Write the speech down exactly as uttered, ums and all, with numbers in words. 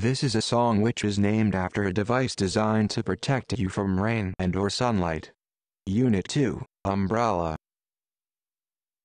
This is a song which is named after a device designed to protect you from rain and or sunlight. Unit two, Umbrella.